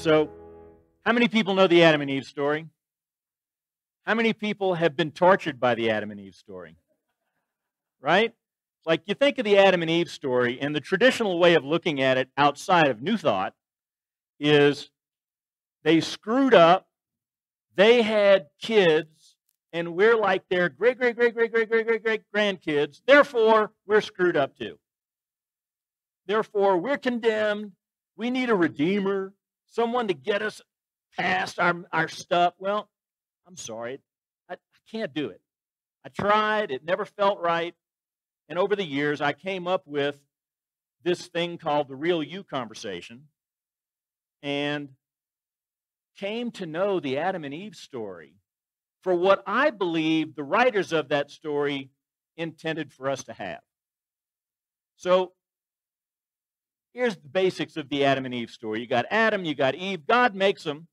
So, how many people know the Adam and Eve story? How many people have been tortured by the Adam and Eve story? Right? Like, you think of the Adam and Eve story, and the traditional way of looking at it outside of New Thought is they screwed up, they had kids, and we're like their great-great-great-great-great-great-great-grandkids. Therefore, we're screwed up too. Therefore, we're condemned. We need a redeemer, someone to get us past our stuff. Well, I'm sorry. I can't do it. I tried. It never felt right. And over the years, I came up with this thing called the Real You Conversation and came to know the Adam and Eve story for what I believe the writers of that story intended for us to have. So here's the basics of the Adam and Eve story. You got Adam, you got Eve. God makes them.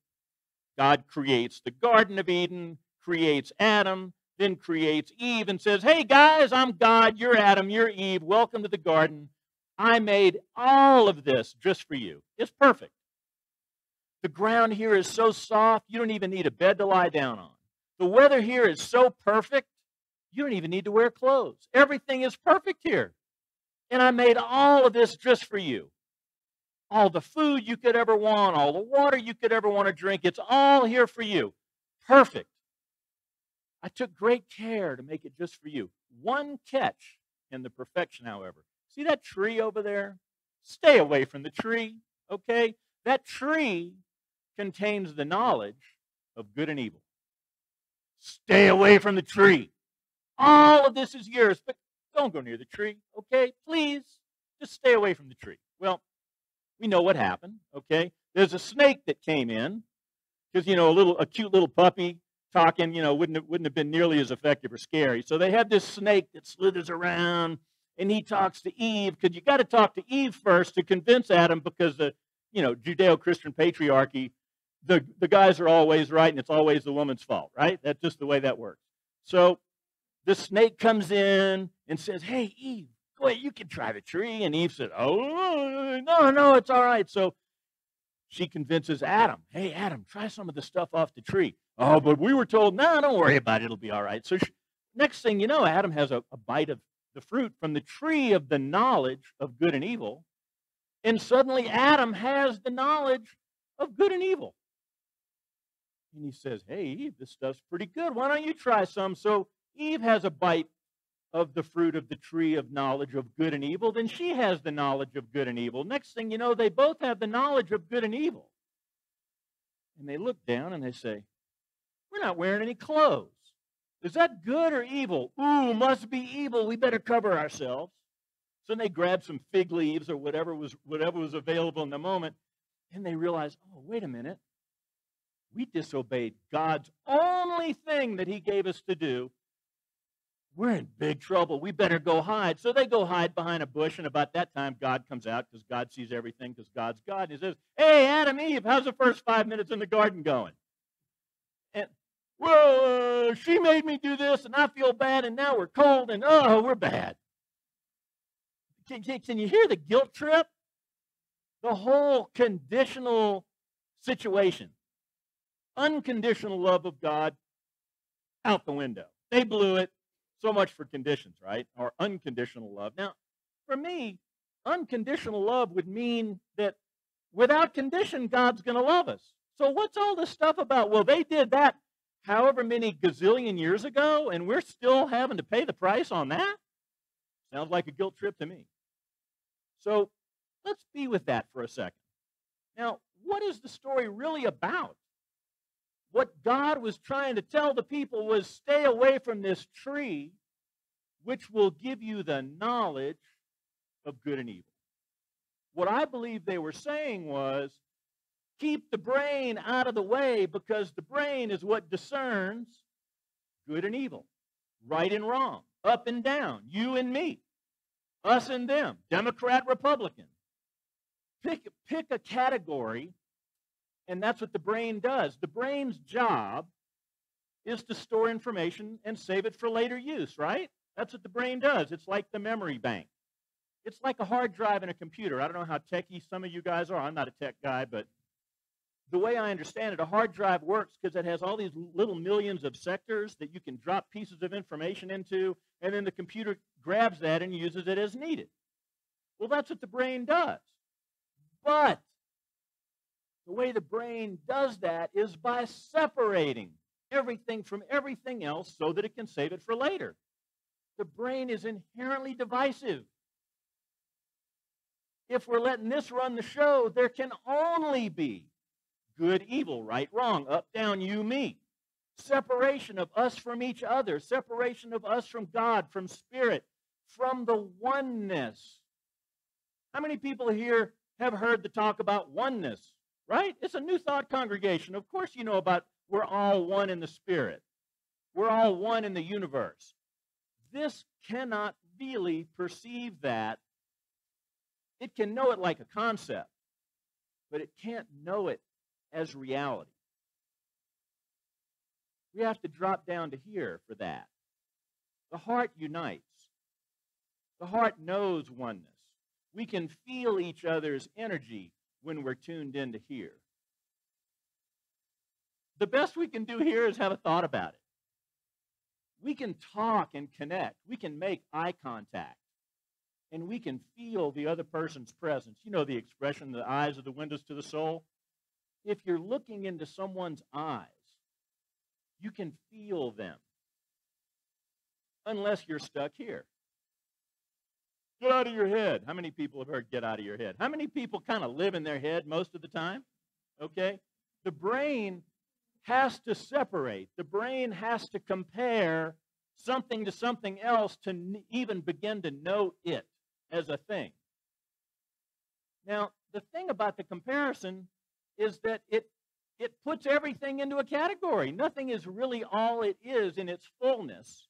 God creates the Garden of Eden, creates Adam, then creates Eve and says, hey, guys, I'm God, you're Adam, you're Eve, welcome to the garden. I made all of this just for you. It's perfect. The ground here is so soft, you don't even need a bed to lie down on. The weather here is so perfect, you don't even need to wear clothes. Everything is perfect here. And I made all of this just for you. All the food you could ever want, all the water you could ever want to drink, it's all here for you. Perfect. I took great care to make it just for you. One catch in the perfection, however. See that tree over there? Stay away from the tree, okay? That tree contains the knowledge of good and evil. Stay away from the tree. All of this is yours, but don't go near the tree, okay? Please, just stay away from the tree. Well, we know what happened, okay? There's a snake that came in because, you know, a cute little puppy talking, you know, wouldn't have been nearly as effective or scary. So they have this snake that slithers around, and he talks to Eve because you got to talk to Eve first to convince Adam because the, you know, Judeo-Christian patriarchy, the guys are always right, and it's always the woman's fault, right? That's just the way that works. So this snake comes in and says, hey, Eve, go ahead, you can try the tree. And Eve said, oh, no, no, it's all right. So she convinces Adam, hey, Adam, try some of the stuff off the tree. Oh, but we were told, no, don't worry about it. It'll be all right. So next thing you know, Adam has a bite of the fruit from the tree of the knowledge of good and evil. And suddenly Adam has the knowledge of good and evil. And he says, hey, Eve, this stuff's pretty good. Why don't you try some? So Eve has a bite of the fruit of the tree of knowledge of good and evil. Then she has the knowledge of good and evil. Next thing you know, they both have the knowledge of good and evil. And they look down and they say, we're not wearing any clothes. Is that good or evil? Ooh, must be evil. We better cover ourselves. So they grabbed some fig leaves or whatever was available in the moment, and they realized, oh, wait a minute. We disobeyed God's only thing that he gave us to do. We're in big trouble. We better go hide. So they go hide behind a bush, and about that time, God comes out because God sees everything because God's God. And he says, hey, Adam, Eve, how's the first 5 minutes in the garden going? And, whoa, she made me do this, and I feel bad, and now we're cold, and oh, we're bad. Can you hear the guilt trip? The whole conditional situation. Unconditional love of God out the window. They blew it. So much for conditions, right? Or unconditional love. Now, for me, unconditional love would mean that without condition, God's going to love us. So what's all this stuff about? Well, they did that however many gazillion years ago, and we're still having to pay the price on that? Sounds like a guilt trip to me. So let's be with that for a second. Now, what is the story really about? What God was trying to tell the people was stay away from this tree, which will give you the knowledge of good and evil. What I believe they were saying was, keep the brain out of the way because the brain is what discerns good and evil, right and wrong, up and down, you and me, us and them, Democrat, Republican. Pick a category, and that's what the brain does. The brain's job is to store information and save it for later use, right? That's what the brain does. It's like the memory bank. It's like a hard drive in a computer. I don't know how techy some of you guys are. I'm not a tech guy, but the way I understand it, a hard drive works because it has all these little millions of sectors that you can drop pieces of information into, and then the computer grabs that and uses it as needed. Well, that's what the brain does. But the way the brain does that is by separating everything from everything else so that it can save it for later. The brain is inherently divisive. If we're letting this run the show, there can only be good, evil, right, wrong, up, down, you, me. Separation of us from each other, separation of us from God, from Spirit, from the oneness. How many people here have heard the talk about oneness, right? It's a New Thought congregation. Of course you know about we're all one in the Spirit. We're all one in the universe. This cannot really perceive that. It can know it like a concept, but it can't know it as reality. We have to drop down to here for that. The heart unites. The heart knows oneness. We can feel each other's energy when we're tuned into here. The best we can do here is have a thought about it. We can talk and connect. We can make eye contact. And we can feel the other person's presence. You know the expression, the eyes are the windows to the soul? If you're looking into someone's eyes, you can feel them. Unless you're stuck here. Get out of your head. How many people have heard get out of your head? How many people kind of live in their head most of the time? Okay? The brain has to separate. The brain has to compare something to something else to even begin to know it as a thing. Now, the thing about the comparison is that it puts everything into a category. Nothing is really all it is in its fullness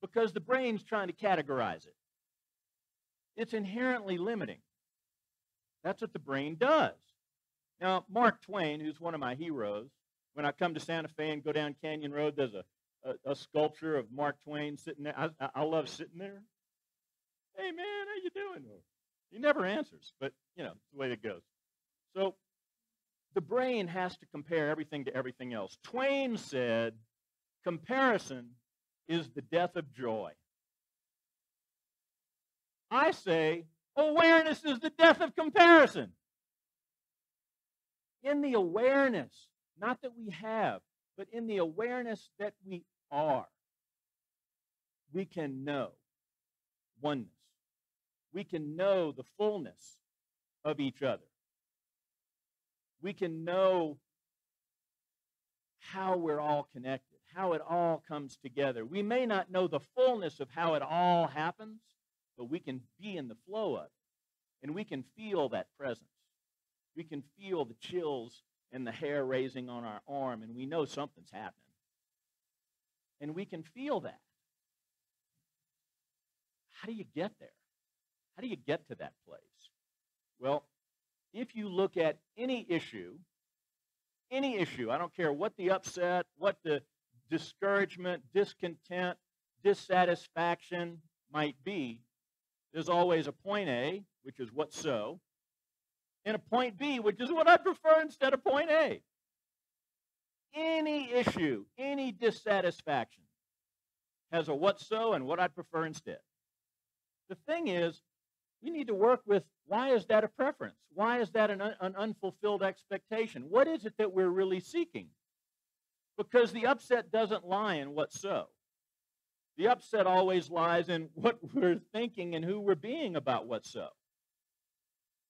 because the brain's trying to categorize it. It's inherently limiting. That's what the brain does. Now, Mark Twain, who's one of my heroes, when I come to Santa Fe and go down Canyon Road, there's a sculpture of Mark Twain sitting there. I love sitting there. Hey, man, how you doing? He never answers, but, you know, it's the way it goes. So the brain has to compare everything to everything else. Twain said, comparison is the death of joy. I say, awareness is the death of comparison. In the awareness, not that we have, but in the awareness that we are, we can know oneness. We can know the fullness of each other. We can know how we're all connected, how it all comes together. We may not know the fullness of how it all happens, but we can be in the flow of it, and we can feel that presence. We can feel the chills and the hair raising on our arm, and we know something's happening. And we can feel that. How do you get there? How do you get to that place? Well, if you look at any issue, I don't care what the upset, what the discouragement, discontent, dissatisfaction might be, there's always a point A, which is what so, and a point B, which is what I prefer instead of point A. Any issue, any dissatisfaction has a what so and what I'd prefer instead. The thing is, we need to work with, why is that a preference? Why is that an unfulfilled expectation? What is it that we're really seeking? Because the upset doesn't lie in what so. The upset always lies in what we're thinking and who we're being about what so.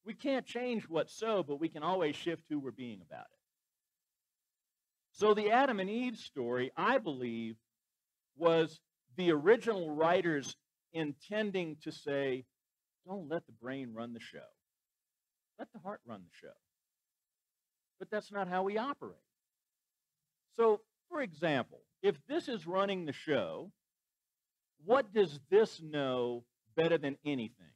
We can't change what so, but we can always shift who we're being about it. So the Adam and Eve story, I believe, was the original writers intending to say, don't let the brain run the show. Let the heart run the show. But that's not how we operate. So, for example, if this is running the show, what does this know better than anything?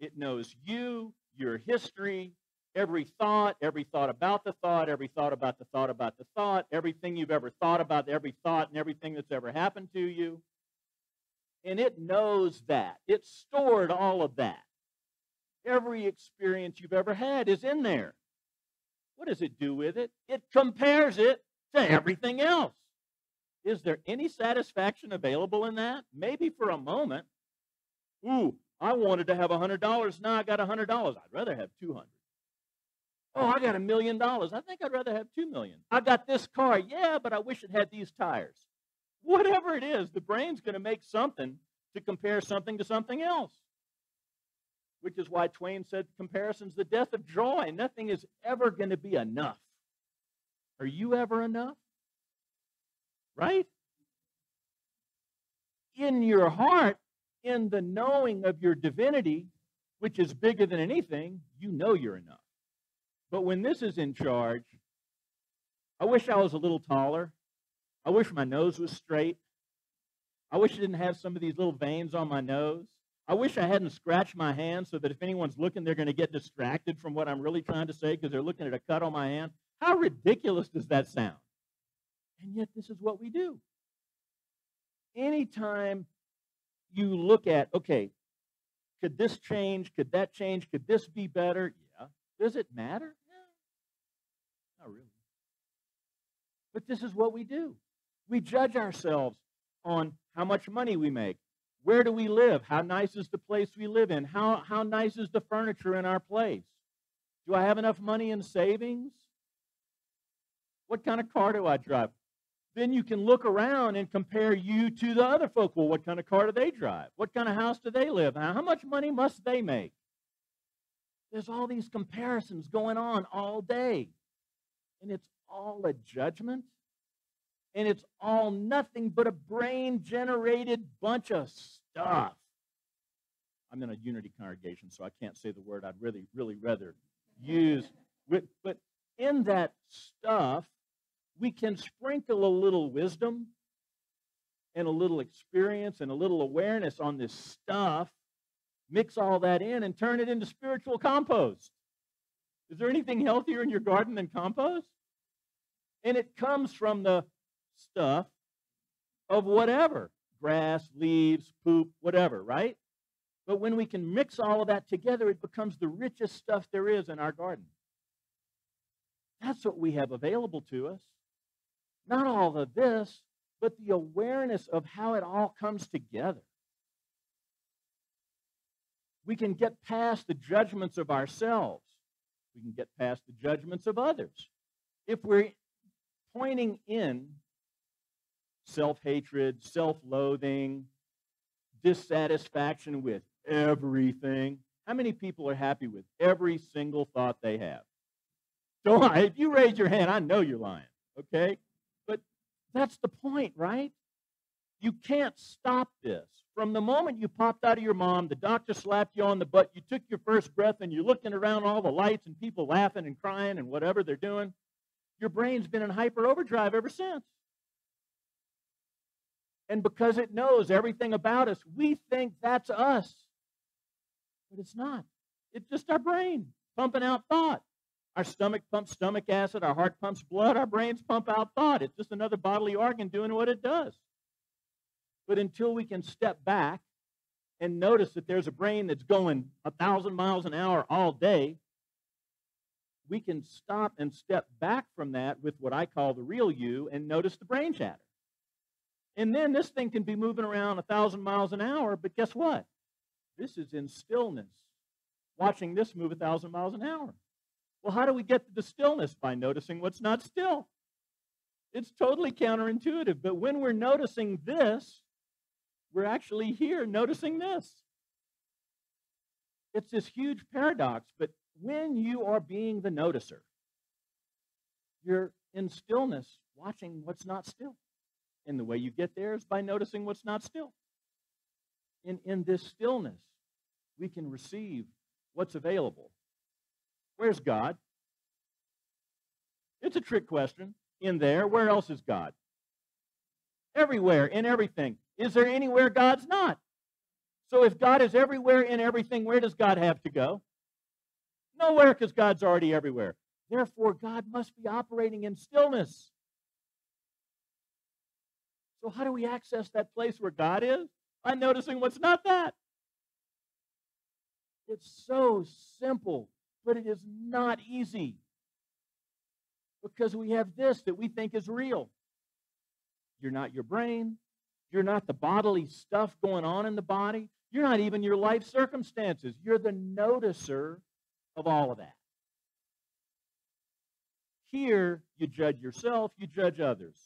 It knows you, your history, every thought about the thought, every thought about the thought about the thought, everything you've ever thought about, every thought and everything that's ever happened to you. And it knows that. It stored all of that. Every experience you've ever had is in there. What does it do with it? It compares it to everything else. Is there any satisfaction available in that? Maybe for a moment. Ooh, I wanted to have $100. Now I got $100. I'd rather have $200. Oh, I got $1 million. I think I'd rather have $2 million. I got this car. Yeah, but I wish it had these tires. Whatever it is, the brain's going to make something to compare something to something else, which is why Twain said comparison's the death of joy. Nothing is ever going to be enough. Are you ever enough? Right? In your heart, in the knowing of your divinity, which is bigger than anything, you know you're enough. But when this is in charge, I wish I was a little taller. I wish my nose was straight. I wish I didn't have some of these little veins on my nose. I wish I hadn't scratched my hand so that if anyone's looking, they're going to get distracted from what I'm really trying to say because they're looking at a cut on my hand. How ridiculous does that sound? And yet this is what we do. Anytime you look at, okay, could this change? Could that change? Could this be better? Yeah. Does it matter? Yeah. Not really. But this is what we do. We judge ourselves on how much money we make. Where do we live? How nice is the place we live in? How nice is the furniture in our place? Do I have enough money in savings? What kind of car do I drive? Then you can look around and compare you to the other folk. Well, what kind of car do they drive? What kind of house do they live in? How much money must they make? There's all these comparisons going on all day. And it's all a judgment. And it's all nothing but a brain-generated bunch of stuff. I'm in a unity congregation, so I can't say the word I'd really, really rather use. But in that stuff, we can sprinkle a little wisdom and a little experience and a little awareness on this stuff, mix all that in, and turn it into spiritual compost. Is there anything healthier in your garden than compost? And it comes from the stuff of whatever, grass, leaves, poop, whatever, right? But when we can mix all of that together, it becomes the richest stuff there is in our garden. That's what we have available to us. Not all of this, but the awareness of how it all comes together. We can get past the judgments of ourselves. We can get past the judgments of others. If we're pointing in self-hatred, self-loathing, dissatisfaction with everything. How many people are happy with every single thought they have? Don't lie. If you raise your hand, I know you're lying, okay? But that's the point, right? You can't stop this. From the moment you popped out of your mom, the doctor slapped you on the butt, you took your first breath, and you're looking around all the lights and people laughing and crying and whatever they're doing, your brain's been in hyper overdrive ever since. And because it knows everything about us, we think that's us. But it's not. It's just our brain pumping out thought. Our stomach pumps stomach acid. Our heart pumps blood. Our brains pump out thought. It's just another bodily organ doing what it does. But until we can step back and notice that there's a brain that's going 1,000 miles an hour all day, we can stop and step back from that with what I call the real you and notice the brain chatter. And then this thing can be moving around 1,000 miles an hour, but guess what? This is in stillness, watching this move 1,000 miles an hour. Well, how do we get to the stillness? By noticing what's not still. It's totally counterintuitive, but when we're noticing this, we're actually here noticing this. It's this huge paradox, but when you are being the noticer, you're in stillness, watching what's not still. And the way you get there is by noticing what's not still. And in this stillness, we can receive what's available. Where's God? It's a trick question. In there, where else is God? Everywhere, in everything. Is there anywhere God's not? So if God is everywhere, in everything, where does God have to go? Nowhere, because God's already everywhere. Therefore, God must be operating in stillness. So how do we access that place where God is? By noticing what's not that. It's so simple, but it is not easy. because we have this that we think is real. You're not your brain. You're not the bodily stuff going on in the body. You're not even your life circumstances. You're the noticer of all of that. Here, you judge yourself, you judge others.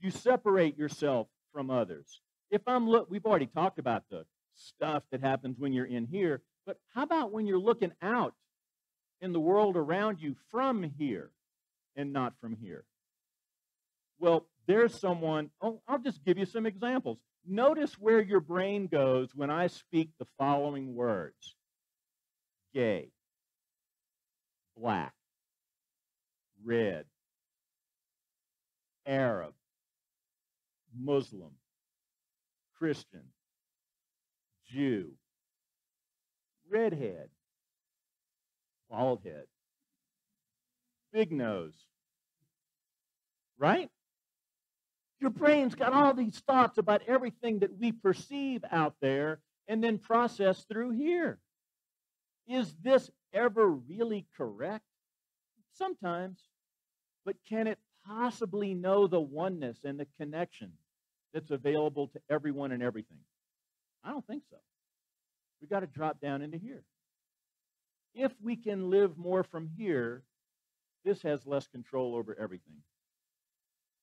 You separate yourself from others. We've already talked about the stuff that happens when you're in here, but how about when you're looking out in the world around you from here and not from here? Well, there's someone, I'll just give you some examples. Notice where your brain goes when I speak the following words: gay, black, red, Arab, Muslim, Christian, Jew, redhead, bald head, big nose, right? Your brain's got all these thoughts about everything that we perceive out there and then process through here. Is this ever really correct? Sometimes. But can it possibly know the oneness and the connection that's available to everyone and everything? I don't think so. We've got to drop down into here. If we can live more from here, this has less control over everything.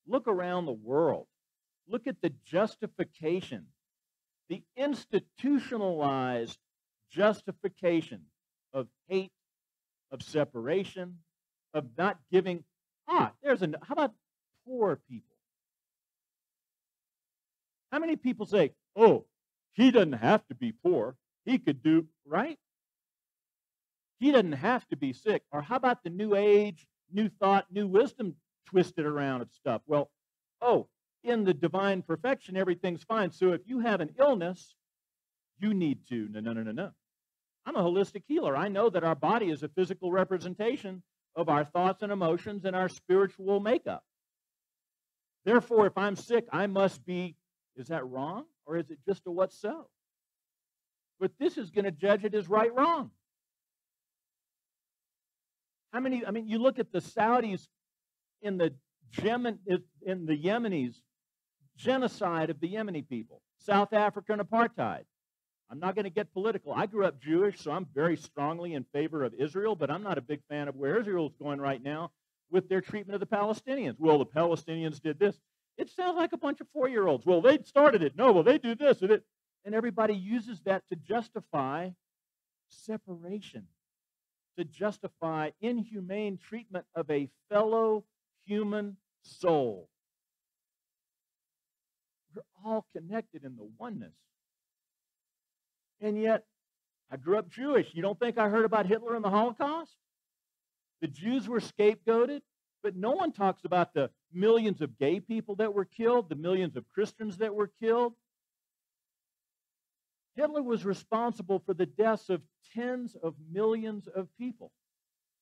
Look around the world. Look at the justification, the institutionalized justification of hate, of separation, of not giving. How about poor people? How many people say, oh, he doesn't have to be poor. He could do, right? He doesn't have to be sick. Or how about the new age, new thought, new wisdom twisted around of stuff? Well, oh, in the divine perfection, everything's fine. So if you have an illness, you need to. No, no, no, no, no. I'm a holistic healer. I know that our body is a physical representation of our thoughts and emotions and our spiritual makeup. Therefore, if I'm sick, I must be. Is that wrong? Or is it just a what's so? But this is going to judge it as right, wrong. How many, I mean, you look at the Saudis in the Yemenis, genocide of the Yemeni people, South African apartheid. I'm not going to get political. I grew up Jewish, so I'm very strongly in favor of Israel, but I'm not a big fan of where Israel's going right now with their treatment of the Palestinians. Well, the Palestinians did this. It sounds like a bunch of four-year-olds. Well, they started it. No, well, they do this. And everybody uses that to justify separation, to justify inhumane treatment of a fellow human soul. We're all connected in the oneness. And yet, I grew up Jewish. You don't think I heard about Hitler and the Holocaust? The Jews were scapegoated, but no one talks about the millions of gay people that were killed, the millions of Christians that were killed. Hitler was responsible for the deaths of tens of millions of people.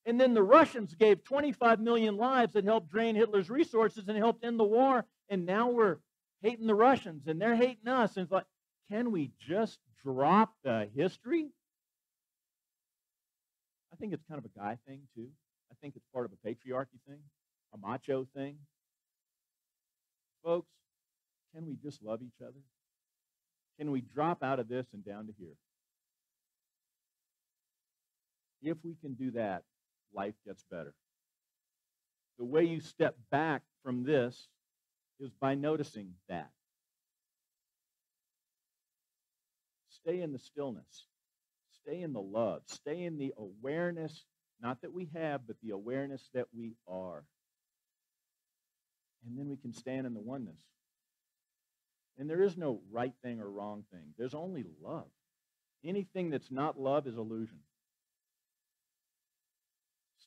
And then the Russians gave 25 million lives that helped drain Hitler's resources and helped end the war. And now we're hating the Russians and they're hating us. And it's like, can we just drop the history? I think it's kind of a guy thing, too. I think it's part of a patriarchy thing, a macho thing. Folks, can we just love each other? Can we drop out of this and down to here? If we can do that, life gets better. The way you step back from this is by noticing that. Stay in the stillness. Stay in the love. Stay in the awareness, not that we have, but the awareness that we are. And then we can stand in the oneness. And there is no right thing or wrong thing. There's only love. Anything that's not love is illusion.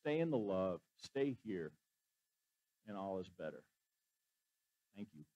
Stay in the love. Stay here. And all is better. Thank you.